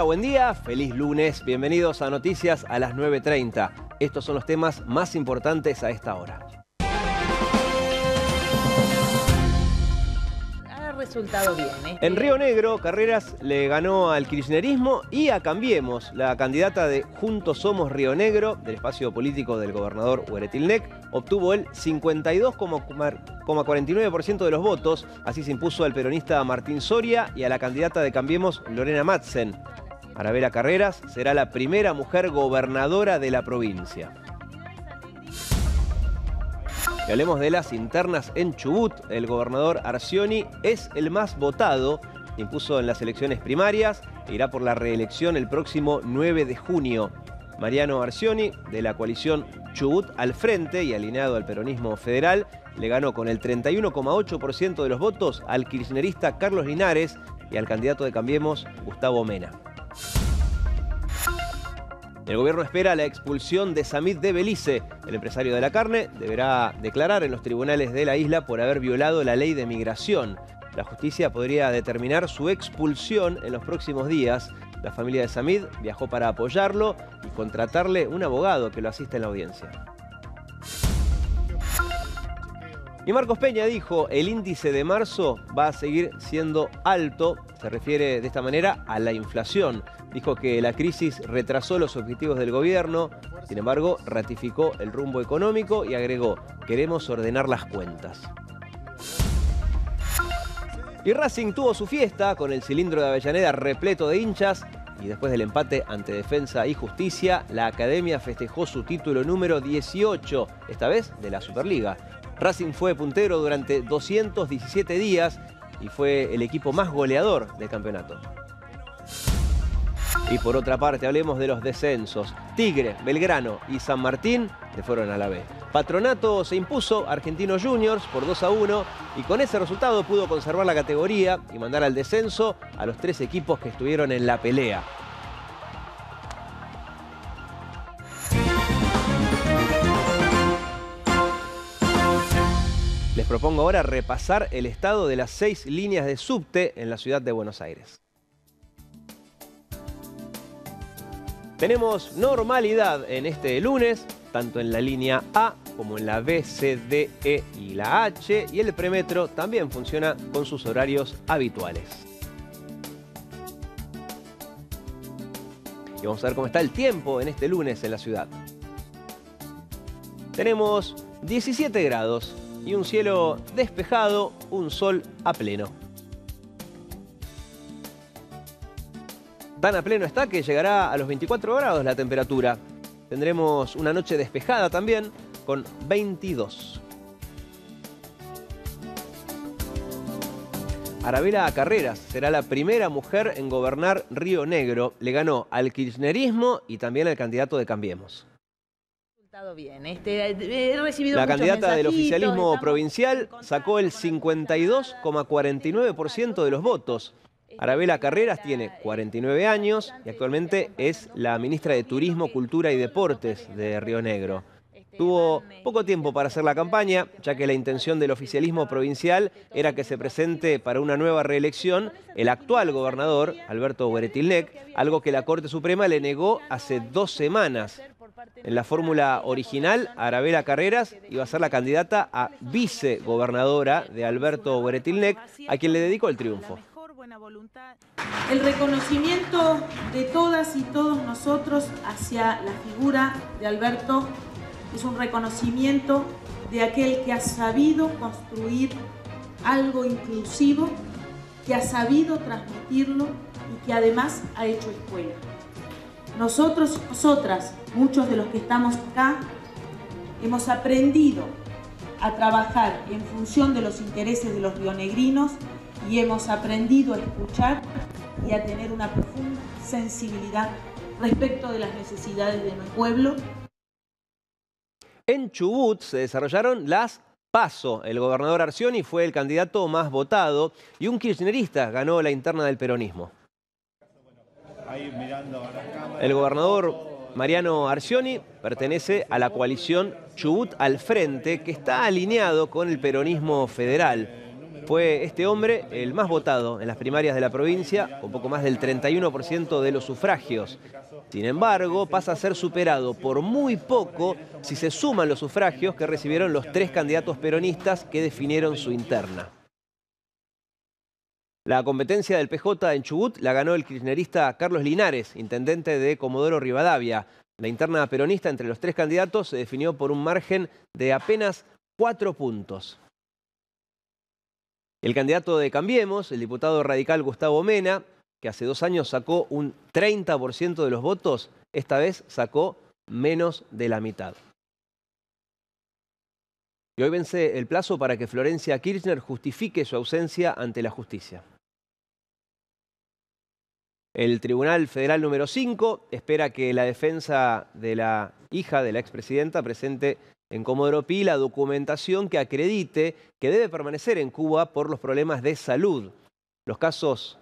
Hola, buen día, feliz lunes, bienvenidos a Noticias a las 9:30. Estos son los temas más importantes a esta hora. Ha resultado bien, ¿eh? En Río Negro, Carreras le ganó al kirchnerismo y a Cambiemos. La candidata de Juntos Somos Río Negro, del espacio político del gobernador Weretilneck, obtuvo el 52,49% de los votos. Así se impuso al peronista Martín Soria y a la candidata de Cambiemos, Lorena Madsen. Arabela Carreras será la primera mujer gobernadora de la provincia. Y hablemos de las internas en Chubut. El gobernador Arcioni es el más votado. Se impuso en las elecciones primarias e irá por la reelección el próximo 9 de junio. Mariano Arcioni, de la coalición Chubut al Frente y alineado al peronismo federal, le ganó con el 31,8% de los votos al kirchnerista Carlos Linares y al candidato de Cambiemos, Gustavo Mena. El gobierno espera la expulsión de Samid de Belice. El empresario de la carne deberá declarar en los tribunales de la isla por haber violado la ley de migración. La justicia podría determinar su expulsión en los próximos días. La familia de Samid viajó para apoyarlo y contratarle un abogado que lo asista en la audiencia. Y Marcos Peña dijo, el índice de marzo va a seguir siendo alto. Se refiere de esta manera a la inflación. Dijo que la crisis retrasó los objetivos del gobierno, sin embargo, ratificó el rumbo económico y agregó, queremos ordenar las cuentas. Y Racing tuvo su fiesta con el cilindro de Avellaneda repleto de hinchas y después del empate ante Defensa y Justicia, la Academia festejó su título número 18, esta vez de la Superliga. Racing fue puntero durante 217 días y fue el equipo más goleador del campeonato. Y por otra parte, hablemos de los descensos. Tigre, Belgrano y San Martín se fueron a la B. Patronato se impuso a Argentinos Juniors por 2-1 y con ese resultado pudo conservar la categoría y mandar al descenso a los tres equipos que estuvieron en la pelea. Les propongo ahora repasar el estado de las 6 líneas de subte en la ciudad de Buenos Aires. Tenemos normalidad en este lunes, tanto en la línea A como en la B, C, D, E y la H. Y el premetro también funciona con sus horarios habituales. Y vamos a ver cómo está el tiempo en este lunes en la ciudad. Tenemos 17 grados y un cielo despejado, un sol a pleno. Tan a pleno está que llegará a los 24 grados la temperatura. Tendremos una noche despejada también, con 22. Arabela Carreras será la primera mujer en gobernar Río Negro. Le ganó al kirchnerismo y también al candidato de Cambiemos. Bien. He recibido la candidata del oficialismo provincial sacó el 52,49% de los votos. Arabela Carreras tiene 49 años y actualmente es la ministra de Turismo, Cultura y Deportes de Río Negro. Tuvo poco tiempo para hacer la campaña, ya que la intención del oficialismo provincial era que se presente para una nueva reelección el actual gobernador, Alberto Weretilneck, algo que la Corte Suprema le negó hace 2 semanas. En la fórmula original, Arabela Carreras iba a ser la candidata a vicegobernadora de Alberto Weretilneck, a quien le dedicó el triunfo. El reconocimiento de todas y todos nosotros hacia la figura de Alberto es un reconocimiento de aquel que ha sabido construir algo inclusivo, que ha sabido transmitirlo y que además ha hecho escuela. Nosotros, nosotras, muchos de los que estamos acá, hemos aprendido a trabajar en función de los intereses de los rionegrinos y hemos aprendido a escuchar y a tener una profunda sensibilidad respecto de las necesidades de nuestro pueblo. En Chubut se desarrollaron las PASO. El gobernador Arcioni fue el candidato más votado y un kirchnerista ganó la interna del peronismo. El gobernador Mariano Arcioni pertenece a la coalición Chubut al Frente, que está alineado con el peronismo federal. fue este hombre el más votado en las primarias de la provincia, con poco más del 31% de los sufragios. Sin embargo, pasa a ser superado por muy poco si se suman los sufragios que recibieron los tres candidatos peronistas que definieron su interna. La competencia del PJ en Chubut la ganó el kirchnerista Carlos Linares, intendente de Comodoro Rivadavia. La interna peronista entre los tres candidatos se definió por un margen de apenas 4 puntos. El candidato de Cambiemos, el diputado radical Gustavo Mena, que hace 2 años sacó un 30% de los votos, esta vez sacó menos de la mitad. Y hoy vence el plazo para que Florencia Kirchner justifique su ausencia ante la justicia. El Tribunal Federal número 5 espera que la defensa de la hija de la expresidenta presente en Comodoro Pi la documentación que acredite que debe permanecer en Cuba por los problemas de salud. Los casos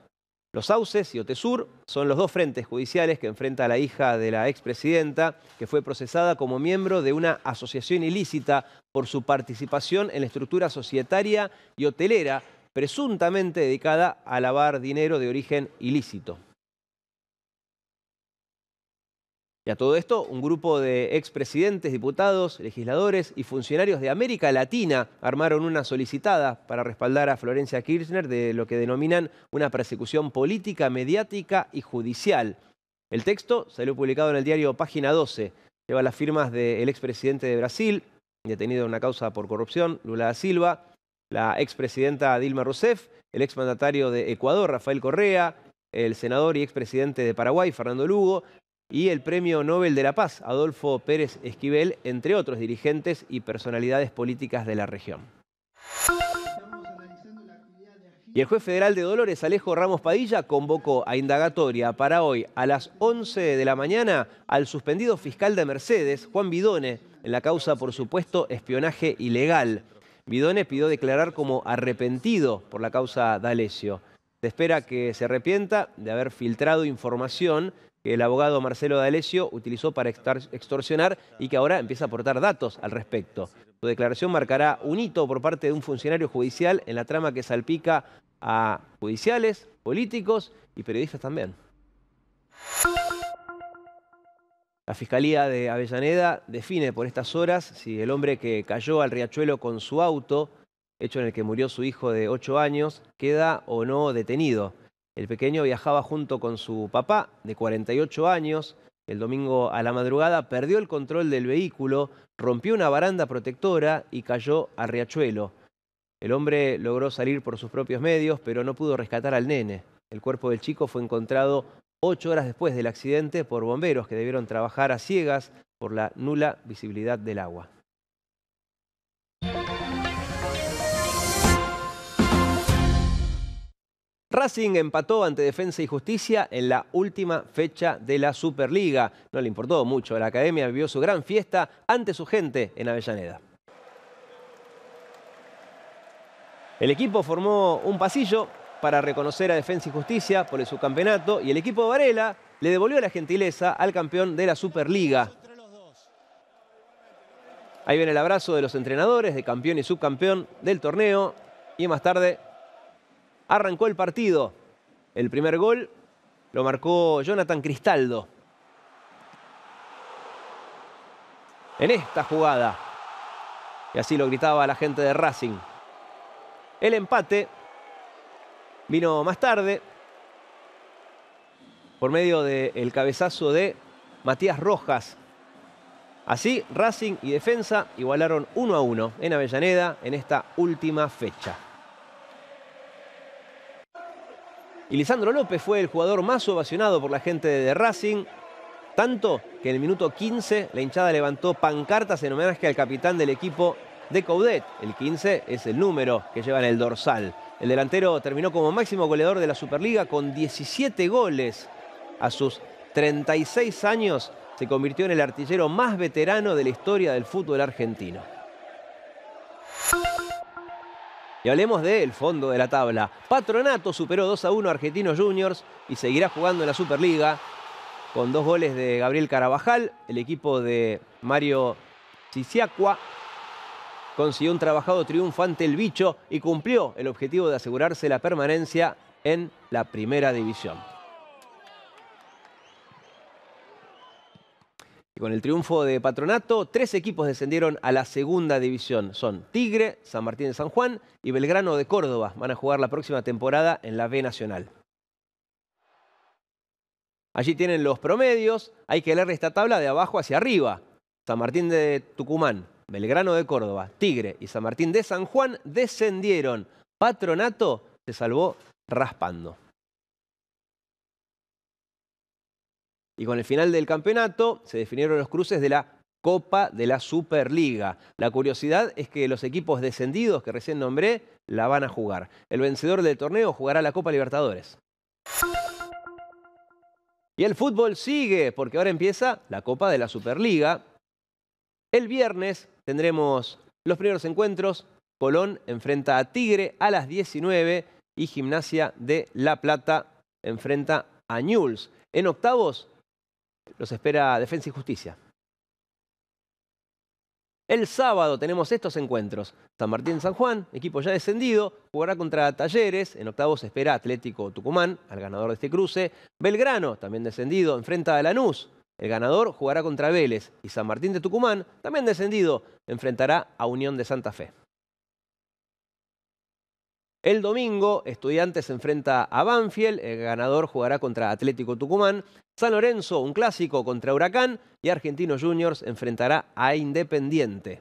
Los Sauces y Otesur son los 2 frentes judiciales que enfrenta a la hija de la expresidenta, que fue procesada como miembro de una asociación ilícita por su participación en la estructura societaria y hotelera, presuntamente dedicada a lavar dinero de origen ilícito. Y a todo esto, un grupo de expresidentes, diputados, legisladores y funcionarios de América Latina armaron una solicitada para respaldar a Florencia Kirchner de lo que denominan una persecución política, mediática y judicial. El texto salió publicado en el diario Página 12. Lleva las firmas del expresidente de Brasil, detenido en una causa por corrupción, Lula da Silva, la expresidenta Dilma Rousseff, el exmandatario de Ecuador, Rafael Correa, el senador y expresidente de Paraguay, Fernando Lugo, y el Premio Nobel de la Paz, Adolfo Pérez Esquivel, entre otros dirigentes y personalidades políticas de la región. Y el juez federal de Dolores, Alejo Ramos Padilla, convocó a indagatoria para hoy a las 11 de la mañana al suspendido fiscal de Mercedes, Juan Bidone, en la causa por supuesto espionaje ilegal. Bidone pidió declarar como arrepentido por la causa D'Alessio. Se espera que se arrepienta de haber filtrado información que el abogado Marcelo D'Alessio utilizó para extorsionar y que ahora empieza a aportar datos al respecto. Su declaración marcará un hito por parte de un funcionario judicial en la trama que salpica a judiciales, políticos y periodistas también. La Fiscalía de Avellaneda define por estas horas si el hombre que cayó al riachuelo con su auto, hecho en el que murió su hijo de 8 años, queda o no detenido. El pequeño viajaba junto con su papá, de 48 años. El domingo a la madrugada perdió el control del vehículo, rompió una baranda protectora y cayó al riachuelo. El hombre logró salir por sus propios medios, pero no pudo rescatar al nene. El cuerpo del chico fue encontrado 8 horas después del accidente por bomberos que debieron trabajar a ciegas por la nula visibilidad del agua. Racing empató ante Defensa y Justicia en la última fecha de la Superliga. No le importó mucho, la academia vivió su gran fiesta ante su gente en Avellaneda. El equipo formó un pasillo para reconocer a Defensa y Justicia por el subcampeonato y el equipo de Varela le devolvió la gentileza al campeón de la Superliga. Ahí viene el abrazo de los entrenadores, de campeón y subcampeón del torneo, y más tarde arrancó el partido. El primer gol lo marcó Jonathan Cristaldo. En esta jugada. Y así lo gritaba la gente de Racing. El empate vino más tarde por medio del cabezazo de Matías Rojas. Así Racing y Defensa igualaron 1-1 en Avellaneda en esta última fecha. Y Lisandro López fue el jugador más ovacionado por la gente de Racing, tanto que en el minuto 15 la hinchada levantó pancartas en homenaje al capitán del equipo de Coudet. El 15 es el número que lleva en el dorsal. El delantero terminó como máximo goleador de la Superliga con 17 goles. A sus 36 años se convirtió en el artillero más veterano de la historia del fútbol argentino. Y hablemos del fondo de la tabla. Patronato superó 2-1 a Argentinos Juniors y seguirá jugando en la Superliga con 2 goles de Gabriel Carabajal. El equipo de Mario Siciacua consiguió un trabajado triunfo ante el bicho y cumplió el objetivo de asegurarse la permanencia en la primera división. Y con el triunfo de Patronato, 3 equipos descendieron a la segunda división. Son Tigre, San Martín de San Juan y Belgrano de Córdoba. Van a jugar la próxima temporada en la B Nacional. Allí tienen los promedios. Hay que leer esta tabla de abajo hacia arriba. San Martín de Tucumán, Belgrano de Córdoba, Tigre y San Martín de San Juan descendieron. Patronato se salvó raspando. Y con el final del campeonato se definieron los cruces de la Copa de la Superliga. La curiosidad es que los equipos descendidos que recién nombré la van a jugar. El vencedor del torneo jugará la Copa Libertadores. Y el fútbol sigue, porque ahora empieza la Copa de la Superliga. El viernes tendremos los primeros encuentros. Colón enfrenta a Tigre a las 19 y Gimnasia de La Plata enfrenta a Newell's. En octavos los espera Defensa y Justicia. El sábado tenemos estos encuentros. San Martín San Juan, equipo ya descendido, jugará contra Talleres. En octavos espera Atlético Tucumán, al ganador de este cruce. Belgrano, también descendido, enfrenta a Lanús. El ganador jugará contra Vélez. Y San Martín de Tucumán, también descendido, enfrentará a Unión de Santa Fe. El domingo, Estudiantes enfrenta a Banfield. El ganador jugará contra Atlético Tucumán. San Lorenzo, un clásico, contra Huracán. Y Argentinos Juniors enfrentará a Independiente.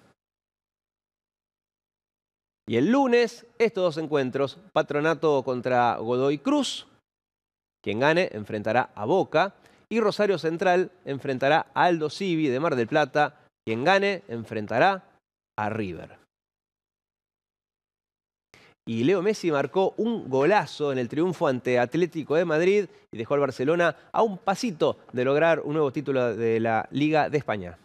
Y el lunes, estos dos encuentros. Patronato contra Godoy Cruz. Quien gane enfrentará a Boca. Y Rosario Central enfrentará a Aldo Civi de Mar del Plata. Quien gane enfrentará a River. Y Leo Messi marcó un golazo en el triunfo ante Atlético de Madrid y dejó al Barcelona a un pasito de lograr un nuevo título de la Liga de España.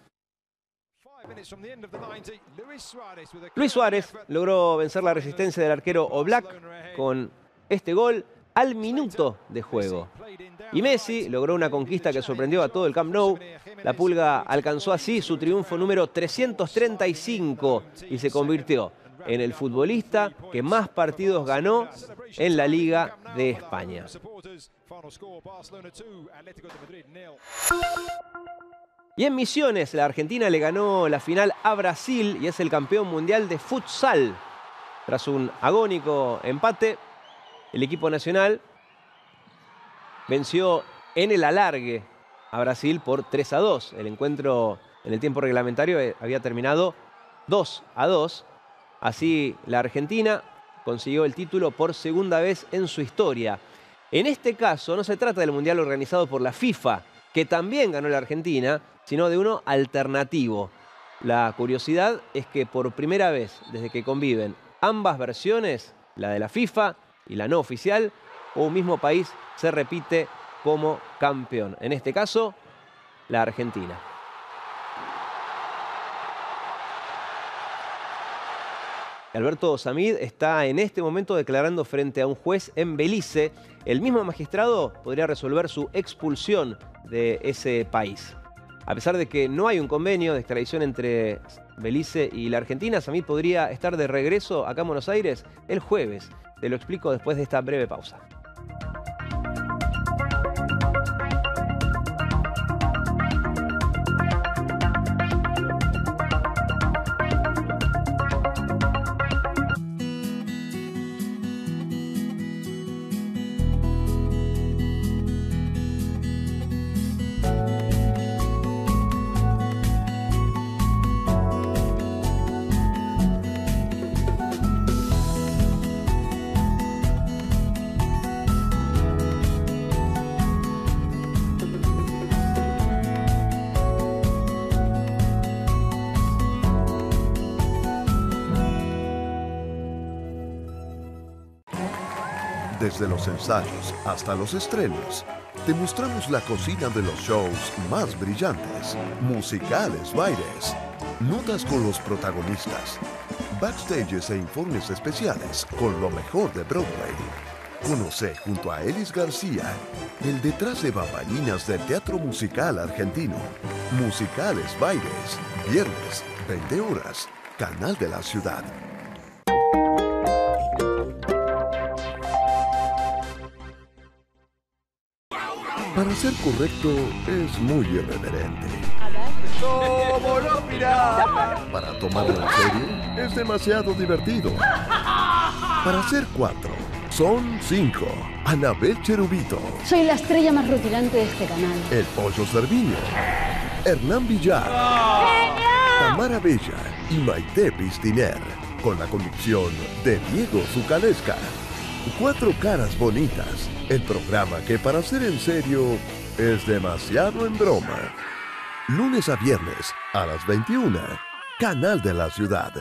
Luis Suárez logró vencer la resistencia del arquero Oblak con este gol al minuto de juego. Y Messi logró una conquista que sorprendió a todo el Camp Nou. La Pulga alcanzó así su triunfo número 335 y se convirtió en el futbolista que más partidos ganó en la Liga de España. Y en Misiones, la Argentina le ganó la final a Brasil y es el campeón mundial de futsal. Tras un agónico empate, el equipo nacional venció en el alargue a Brasil por 3-2. El encuentro en el tiempo reglamentario había terminado 2-2. Así, la Argentina consiguió el título por segunda vez en su historia. En este caso, no se trata del Mundial organizado por la FIFA, que también ganó la Argentina, sino de uno alternativo. La curiosidad es que por primera vez, desde que conviven ambas versiones, la de la FIFA y la no oficial, un mismo país se repite como campeón. En este caso, la Argentina. Alberto Samid está en este momento declarando frente a un juez en Belice. El mismo magistrado podría resolver su expulsión de ese país. A pesar de que no hay un convenio de extradición entre Belice y la Argentina, Samid podría estar de regreso acá en Buenos Aires el jueves. Te lo explico después de esta breve pausa. Desde los ensayos hasta los estrenos, te mostramos la cocina de los shows más brillantes, musicales, bailes, notas con los protagonistas, backstages e informes especiales con lo mejor de Broadway. Conoce junto a Elis García el detrás de bambalinas del teatro musical argentino. Musicales, bailes, viernes, 20 horas. Canal de la Ciudad. Para ser correcto, es muy irreverente. ¡Somos los piratas! Para tomarlo en serio, es demasiado divertido. Para ser 4, son 5. Anabel Cherubito. Soy la estrella más rutilante de este canal. El Pollo Cerviño. Hernán Villar. ¡Genio! Tamara Bella y Maite Pistiner. Con la conducción de Diego Zucalesca. 4 Caras Bonitas, el programa que para ser en serio es demasiado en broma. Lunes a viernes a las 21, Canal de la Ciudad.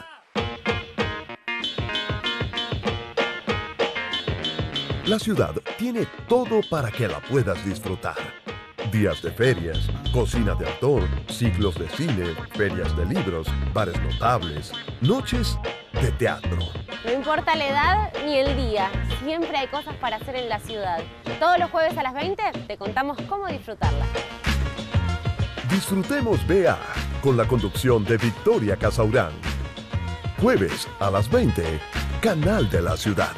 La ciudad tiene todo para que la puedas disfrutar. Días de ferias, cocina de autor, ciclos de cine, ferias de libros, bares notables, noches de teatro. No importa la edad ni el día, siempre hay cosas para hacer en la ciudad. Todos los jueves a las 20 te contamos cómo disfrutarla. Disfrutemos BA con la conducción de Victoria Casaurán. Jueves a las 20, Canal de la Ciudad.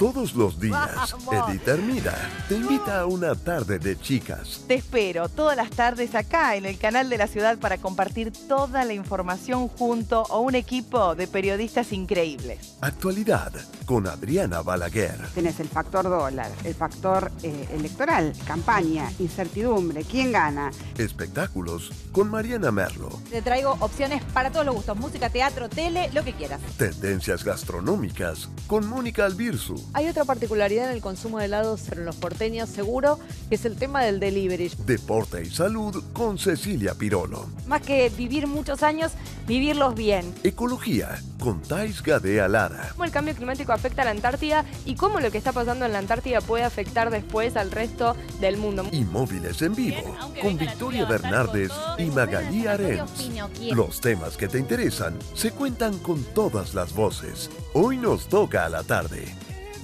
Todos los días, Edith Hermida te invita a una tarde de chicas. Te espero todas las tardes acá en el Canal de la Ciudad para compartir toda la información junto a un equipo de periodistas increíbles. Actualidad con Adriana Balaguer. Tienes el factor dólar, el factor electoral, campaña, incertidumbre, quién gana. Espectáculos con Mariana Merlo. Te traigo opciones para todos los gustos, música, teatro, tele, lo que quieras. Tendencias gastronómicas con Mónica Albirzu. Hay otra particularidad en el consumo de helados en los porteños, seguro, que es el tema del delivery. Deporte y salud con Cecilia Pirolo. Más que vivir muchos años, vivirlos bien. Ecología con Thais Gadea Lara. Cómo el cambio climático afecta a la Antártida y cómo lo que está pasando en la Antártida puede afectar después al resto del mundo. Y móviles en vivo bien, con Victoria Bernárdez y Magalí Arens. Los temas que te interesan se cuentan con todas las voces. Hoy nos toca a la tarde.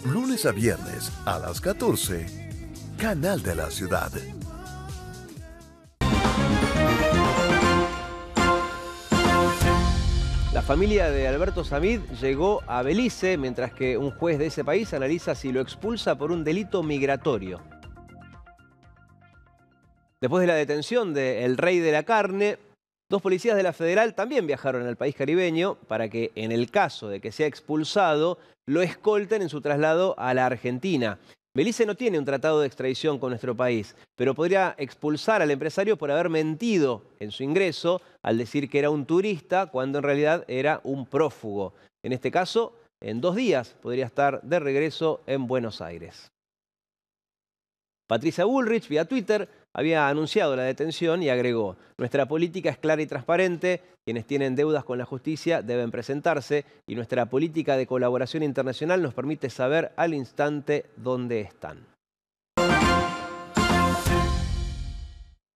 Lunes a viernes a las 14, Canal de la Ciudad. La familia de Alberto Samid llegó a Belice mientras que un juez de ese país analiza si lo expulsa por un delito migratorio. Después de la detención de El Rey de la Carne, dos policías de la Federal también viajaron al país caribeño para que, en el caso de que sea expulsado, lo escolten en su traslado a la Argentina. Belice no tiene un tratado de extradición con nuestro país, pero podría expulsar al empresario por haber mentido en su ingreso al decir que era un turista cuando en realidad era un prófugo. En este caso, en 2 días podría estar de regreso en Buenos Aires. Patricia Bullrich, vía Twitter, había anunciado la detención y agregó: nuestra política es clara y transparente, quienes tienen deudas con la justicia deben presentarse y nuestra política de colaboración internacional nos permite saber al instante dónde están.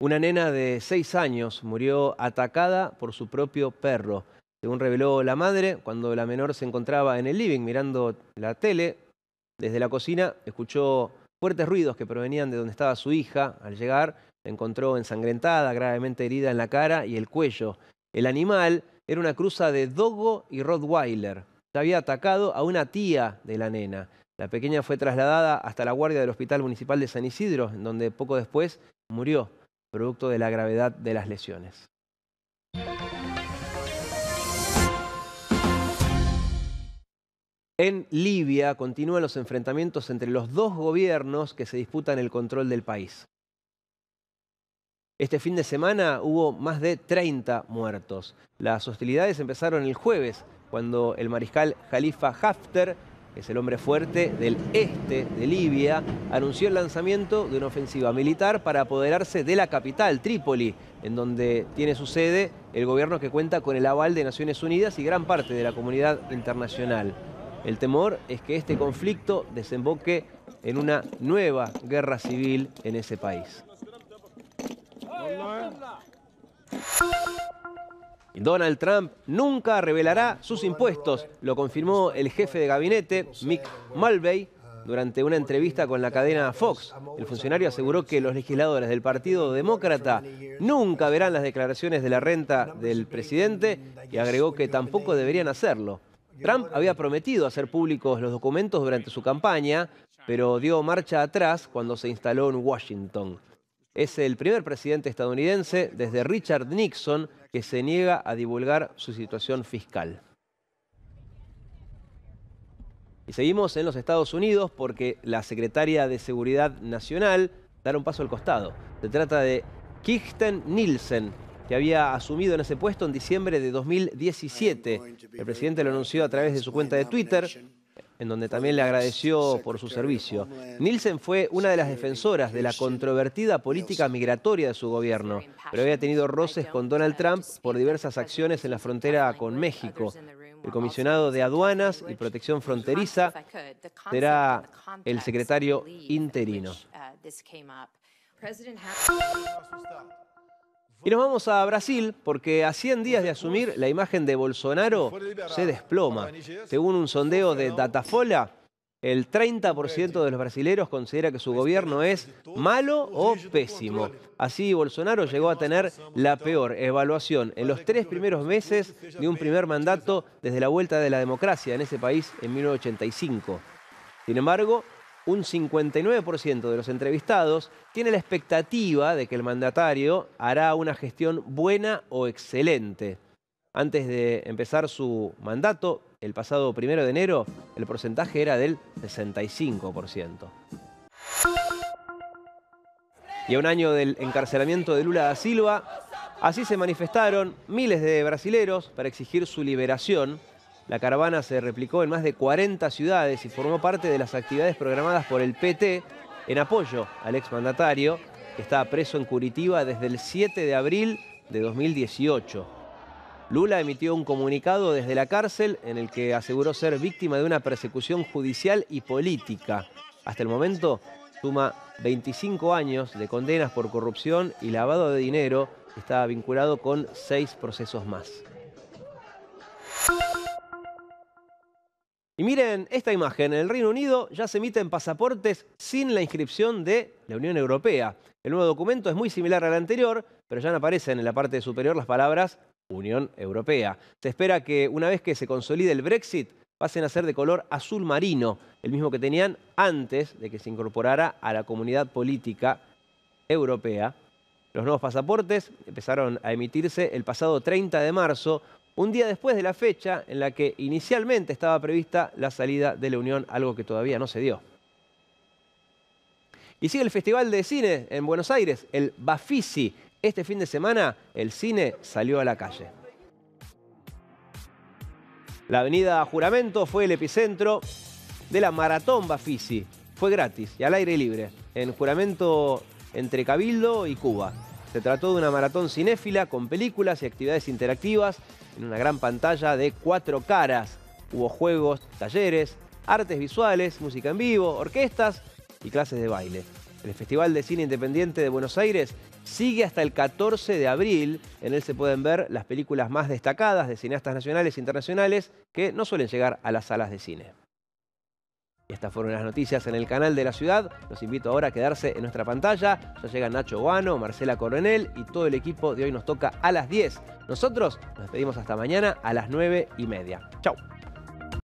Una nena de 6 años murió atacada por su propio perro. Según reveló la madre, cuando la menor se encontraba en el living mirando la tele, desde la cocina escuchó fuertes ruidos que provenían de donde estaba su hija. Al llegar, la encontró ensangrentada, gravemente herida en la cara y el cuello. El animal era una cruza de dogo y rottweiler. Se había atacado a una tía de la nena. La pequeña fue trasladada hasta la guardia del Hospital Municipal de San Isidro, en donde poco después murió, producto de la gravedad de las lesiones. En Libia continúan los enfrentamientos entre los dos gobiernos que se disputan el control del país. Este fin de semana hubo más de 30 muertos. Las hostilidades empezaron el jueves, cuando el mariscal Khalifa Haftar, que es el hombre fuerte del este de Libia, anunció el lanzamiento de una ofensiva militar para apoderarse de la capital, Trípoli, en donde tiene su sede el gobierno que cuenta con el aval de Naciones Unidas y gran parte de la comunidad internacional. El temor es que este conflicto desemboque en una nueva guerra civil en ese país. Donald Trump nunca revelará sus impuestos, lo confirmó el jefe de gabinete, Mick Mulvey, durante una entrevista con la cadena Fox. El funcionario aseguró que los legisladores del Partido Demócrata nunca verán las declaraciones de la renta del presidente y agregó que tampoco deberían hacerlo. Trump había prometido hacer públicos los documentos durante su campaña, pero dio marcha atrás cuando se instaló en Washington. Es el primer presidente estadounidense desde Richard Nixon que se niega a divulgar su situación fiscal. Y seguimos en los Estados Unidos porque la secretaria de Seguridad Nacional dará un paso al costado. Se trata de Kirsten Nielsen, que había asumido en ese puesto en diciembre de 2017. El presidente lo anunció a través de su cuenta de Twitter, en donde también le agradeció por su servicio. Nielsen fue una de las defensoras de la controvertida política migratoria de su gobierno, pero había tenido roces con Donald Trump por diversas acciones en la frontera con México. El comisionado de Aduanas y Protección Fronteriza será el secretario interino. Y nos vamos a Brasil porque a 100 días de asumir, la imagen de Bolsonaro se desploma. Según un sondeo de Datafolha, el 30% de los brasileros considera que su gobierno es malo o pésimo. Así, Bolsonaro llegó a tener la peor evaluación en los 3 primeros meses de un primer mandato desde la vuelta de la democracia en ese país en 1985. Sin embargo, un 59% de los entrevistados tiene la expectativa de que el mandatario hará una gestión buena o excelente. Antes de empezar su mandato, el pasado 1 de enero, el porcentaje era del 65%. Y a un año del encarcelamiento de Lula da Silva, así se manifestaron miles de brasileros para exigir su liberación. La caravana se replicó en más de 40 ciudades y formó parte de las actividades programadas por el PT en apoyo al exmandatario, que está preso en Curitiba desde el 7 de abril de 2018. Lula emitió un comunicado desde la cárcel en el que aseguró ser víctima de una persecución judicial y política. Hasta el momento suma 25 años de condenas por corrupción y lavado de dinero. Está vinculado con 6 procesos más. Y miren esta imagen, en el Reino Unido ya se emiten pasaportes sin la inscripción de la Unión Europea. El nuevo documento es muy similar al anterior, pero ya no aparecen en la parte superior las palabras Unión Europea. Se espera que una vez que se consolide el Brexit, pasen a ser de color azul marino, el mismo que tenían antes de que se incorporara a la comunidad política europea. Los nuevos pasaportes empezaron a emitirse el pasado 30 de marzo, un día después de la fecha en la que inicialmente estaba prevista la salida de la Unión, algo que todavía no se dio. Y sigue el Festival de Cine en Buenos Aires, el BAFICI. Este fin de semana el cine salió a la calle. La avenida Juramento fue el epicentro de la maratón BAFICI. Fue gratis y al aire libre, en Juramento entre Cabildo y Cuba. Se trató de una maratón cinéfila con películas y actividades interactivas en una gran pantalla de 4 caras. Hubo juegos, talleres, artes visuales, música en vivo, orquestas y clases de baile. El Festival de Cine Independiente de Buenos Aires sigue hasta el 14 de abril. En él se pueden ver las películas más destacadas de cineastas nacionales e internacionales que no suelen llegar a las salas de cine. Y estas fueron las noticias en el canal de la ciudad. Los invito ahora a quedarse en nuestra pantalla. Ya llegan Nacho Guano, Marcela Coronel y todo el equipo de Hoy Nos Toca a las 10. Nosotros nos despedimos hasta mañana a las 9:30. Chau.